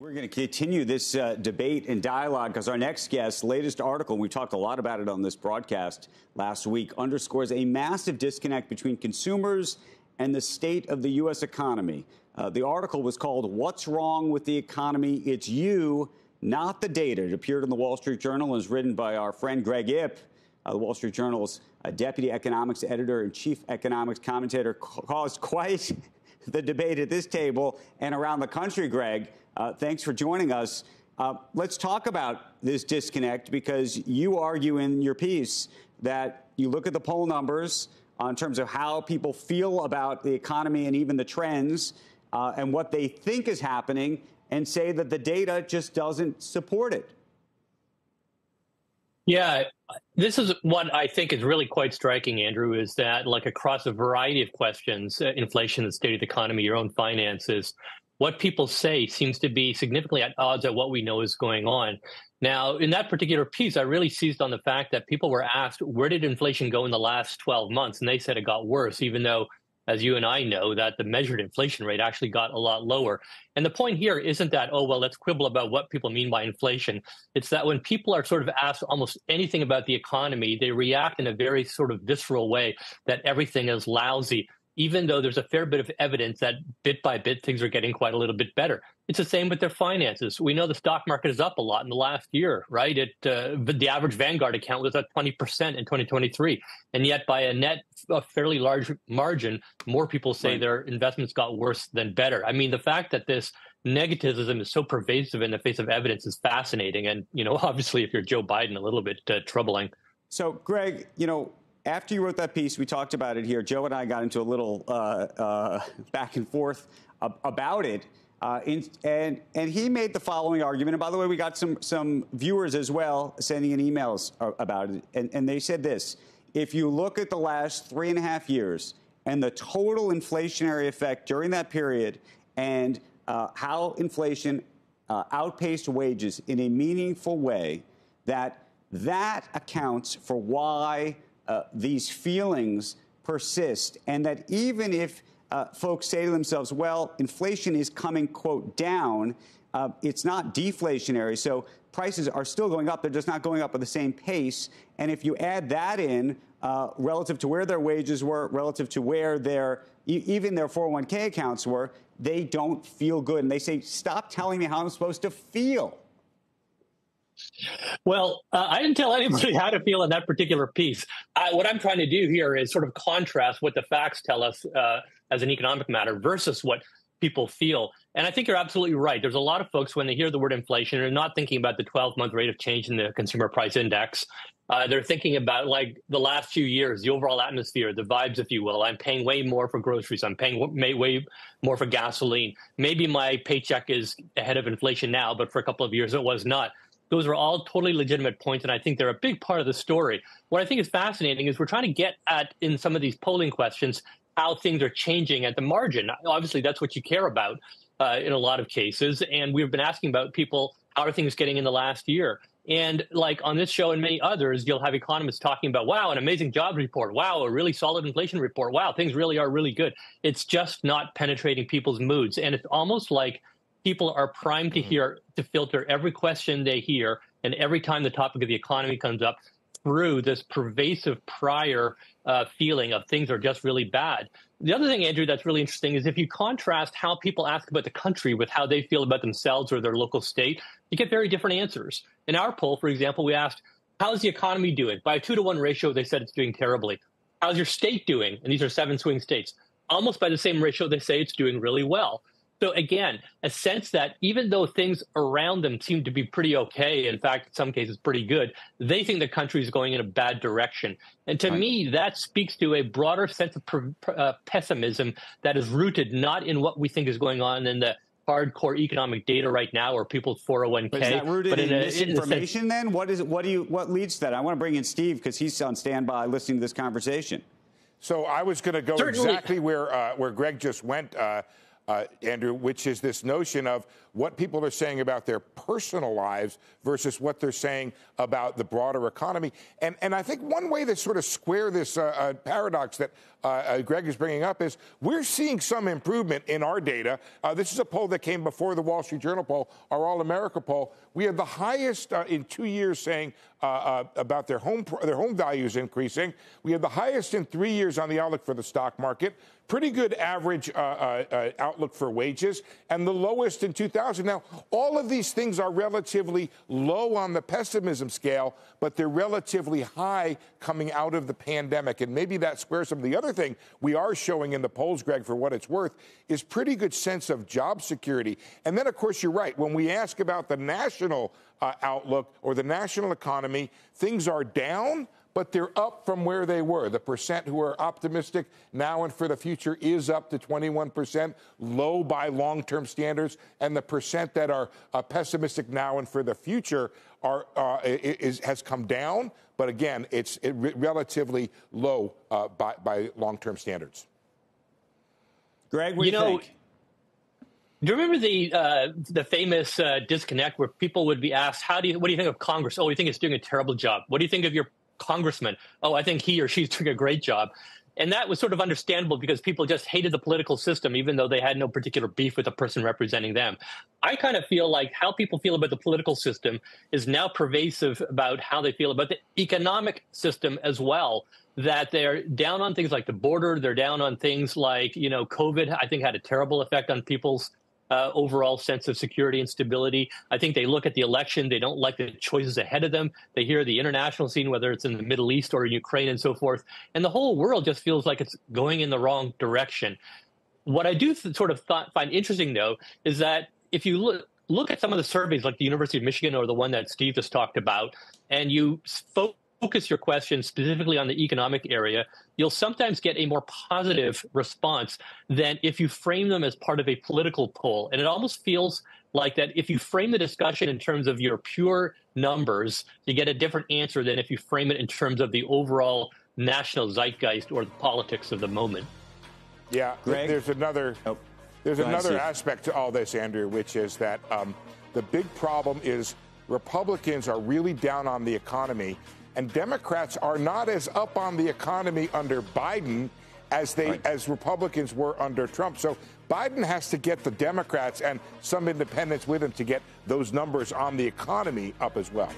We're going to continue this debate and dialogue because our next guest's latest article, we talked a lot about it on this broadcast last week, underscores a massive disconnect between consumers and the state of the U.S. economy. The article was called, "What's Wrong with the Economy? It's You, Not the Data." It appeared in The Wall Street Journal and is written by our friend Greg Ip, The Wall Street Journal's deputy economics editor and chief economics commentator. Caused quite the debate at this table and around the country, Greg. Thanks for joining us. Let's talk about this disconnect, because you argue in your piece that you look at the poll numbers in terms of how people feel about the economy and even the trends and what they think is happening, and say that the data just doesn't support it. Yeah, this is what I think is really quite striking, Andrew, is that like across a variety of questions, inflation, the state of the economy, your own finances, what people say seems to be significantly at odds at what we know is going on. Now, in that particular piece, I really seized on the fact that people were asked, where did inflation go in the last 12 months? And they said it got worse, even though, as you and I know, that the measured inflation rate actually got a lot lower. And the point here isn't that, oh, well, let's quibble about what people mean by inflation. It's that when people are sort of asked almost anything about the economy, they react in a very sort of visceral way that everything is lousy, even though there's a fair bit of evidence that bit by bit things are getting quite a little bit better. It's the same with their finances. We know the stock market is up a lot in the last year, right? The average Vanguard account was up 20% in 2023. And yet by a fairly large margin, more people say their investments got worse than better. I mean, the fact that this negativism is so pervasive in the face of evidence is fascinating. And, you know, obviously, if you're Joe Biden, a little bit troubling. So, Greg, you know, after you wrote that piece, we talked about it here. Joe and I got into a little back and forth about it, and he made the following argument. And by the way, we got some viewers as well sending in emails about it, and they said this: if you look at the last 3.5 years and the total inflationary effect during that period, and how inflation outpaced wages in a meaningful way, that accounts for why these feelings persist, and that even if folks say to themselves, well, inflation is coming, quote, down, it's not deflationary, so prices are still going up, they're just not going up at the same pace. And if you add that in relative to where their wages were, relative to where even their 401k accounts were, they don't feel good. And they say, stop telling me how I'm supposed to feel. Well, I didn't tell anybody how to feel in that particular piece. What I'm trying to do here is sort of contrast what the facts tell us as an economic matter versus what people feel. And I think you're absolutely right. There's a lot of folks, when they hear the word inflation, they're not thinking about the 12-month rate of change in the consumer price index. They're thinking about, like, the last few years, the overall atmosphere, the vibes, if you will. I'm paying way more for groceries. I'm paying way more for gasoline. Maybe my paycheck is ahead of inflation now, but for a couple of years it was not. Those are all totally legitimate points, and I think they're a big part of the story. What I think is fascinating is we're trying to get at, in some of these polling questions, how things are changing at the margin. Obviously, that's what you care about in a lot of cases, and we've been asking about people, how are things getting in the last year? And like on this show and many others, you'll have economists talking about, wow, an amazing job report. Wow, a really solid inflation report. Wow, things really are really good. It's just not penetrating people's moods, and it's almost like people are primed to filter every question they hear, and every time the topic of the economy comes up, through this pervasive prior feeling of things are just really bad. The other thing, Andrew, that's really interesting is if you contrast how people ask about the country with how they feel about themselves or their local state, you get very different answers. In our poll, for example, we asked, how's the economy doing? By a 2-to-1 ratio, they said it's doing terribly. How's your state doing? And these are 7 swing states. Almost by the same ratio, they say it's doing really well. So again, a sense that even though things around them seem to be pretty okay, in fact, in some cases pretty good, they think the country is going in a bad direction. And to me, that speaks to a broader sense of pessimism that is rooted not in what we think is going on in the hardcore economic data right now or people's 401k. But is that rooted in misinformation then? What leads to that? I want to bring in Steve because he's on standby listening to this conversation. So I was going to go exactly where Greg just went, Andrew, which is this notion of what people are saying about their personal lives versus what they're saying about the broader economy. And I think one way to sort of square this paradox that Greg is bringing up is we're seeing some improvement in our data. This is a poll that came before the Wall Street Journal poll, our All-America poll. We had the highest in 2 years saying about their home values increasing. We had the highest in 3 years on the outlook for the stock market. Pretty good average outlook for wages, and the lowest in 2000. Now, all of these things are relatively low on the pessimism scale, but they're relatively high coming out of the pandemic. And maybe that squares some. The other thing we are showing in the polls, Greg, for what it's worth, is pretty good sense of job security. And then, of course, you're right. When we ask about the national outlook or the national economy, things are down, but they're up from where they were. The percent who are optimistic now and for the future is up to 21%, low by long-term standards, and the percent that are pessimistic now and for the future are has come down. But again, it's relatively low by long-term standards. Greg, what do you think? Do you remember the famous disconnect where people would be asked, what do you think of Congress? Oh, we think it's doing a terrible job. What do you think of your congressman? Oh, I think he or she's doing a great job. And that was sort of understandable because people just hated the political system, even though they had no particular beef with the person representing them. I kind of feel like how people feel about the political system is now pervasive about how they feel about the economic system as well, that they're down on things like the border. They're down on things like, you know, COVID, I think, had a terrible effect on people's overall sense of security and stability. I think they look at the election. They don't like the choices ahead of them. They hear the international scene, whether it's in the Middle East or in Ukraine and so forth. And the whole world just feels like it's going in the wrong direction. What I do find interesting, though, is that if you look at some of the surveys, like the University of Michigan or the one that Steve just talked about, and you focus your question specifically on the economic area, you'll sometimes get a more positive response than if you frame them as part of a political poll. And it almost feels like that if you frame the discussion in terms of your pure numbers, you get a different answer than if you frame it in terms of the overall national zeitgeist or the politics of the moment. Yeah, Greg? There's another aspect to all this, Andrew, which is that the big problem is Republicans are really down on the economy, and Democrats are not as up on the economy under Biden as as Republicans were under Trump. So Biden has to get the Democrats and some independents with him to get those numbers on the economy up as well.